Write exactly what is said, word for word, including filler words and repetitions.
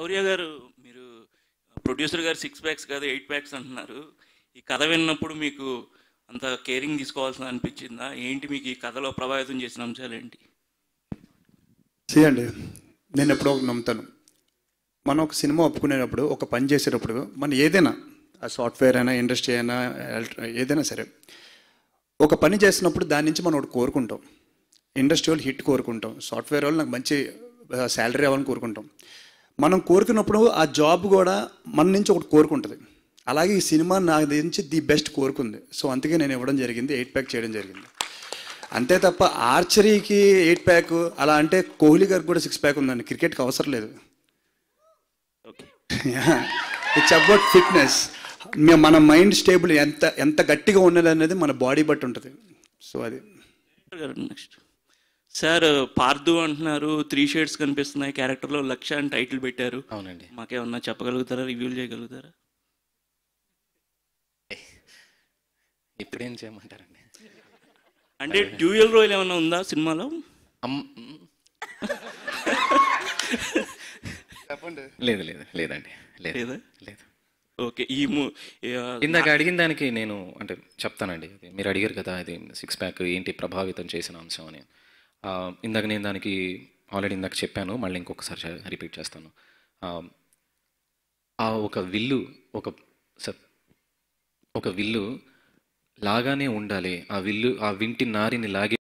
Sauriya garu, miru producer garu six packs kada eight packs annaru. Ee kada vinnappudu meeku anta caring teesukovalsina anipinchindha enti meeku ee kadalo prabhavitam chesina amshalu enti? See andi nenu eppudu oka namtanu మనం ఒక cinema ఒప్పుకునేటప్పుడు ఒక పని చేసేటప్పుడు మనం ఏదైనా ఆ software అయినా industry అయినా ఏదైనా సరే ఒక పని చేసినప్పుడు దాని నుంచి మనం ఒకటి కోరుకుంటాం. ఇండస్ట్రీ వాళ్ళు హిట్ కోరుకుంటాం, సాఫ్ట్వేర్ వాళ్ళు నాకు మంచి శాలరీ అవ్వాలని కోరుకుంటాం. మనం కోరుకున్నప్పుడు ఆ జాబ్ కూడా మన నుంచి ఒకటి కోరుకుంటుంది. అలాగే ఈ సినిమా నా నుంచి ది బెస్ట్ కోరుకుంది. సో అందుకే నేను ఇవ్వడం జరిగింది, ఎయిట్ ప్యాక్ చేయడం జరిగింది. అంతే తప్ప ఆర్చరీకి ఎయిట్ ప్యాక్ అలా అంటే కోహ్లీ గారికి కూడా సిక్స్ ప్యాక్ ఉందండి, క్రికెట్కి అవసరం లేదు. It's about fitness. మన మైండ్ స్టేబుల్ ఎంత ఎంత గట్టిగా ఉన్నది అనేది మన బాడీ బట్టి ఉంటుంది. సో అది నెక్స్ట్ సార్ పార్థు అంటున్నారు, త్రీ షేడ్స్ కనిపిస్తున్నాయి క్యారెక్టర్లో, లక్ష అని టైటిల్ పెట్టారు. అవునండి, మాకేమన్నా చెప్పగలుగుతారా, రివ్యూలు చేయగలుగుతారా? ఇప్పుడేం చేయమంటారండి, అంటే డ్యూయల్ రోల్ ఏమన్నా ఉందా సినిమాలో? లేదు లేదు లేదండి లేదు లేదు ఓకే. ఈ ఇందాక అడిగిన దానికి నేను అంటే చెప్తానండి. మీరు అడిగారు కదా అది సిక్స్ ప్యాక్ ఏంటి ప్రభావితం చేసిన అంశం అని. ఇందాక నేను దానికి ఆల్రెడీ ఇందాక చెప్పాను, మళ్ళీ ఇంకొకసారి రిపీట్ చేస్తాను. ఆ ఒక విల్లు ఒక ఒక విల్లు లాగానే ఉండాలి, ఆ విల్లు ఆ వింటి నారిని లాగే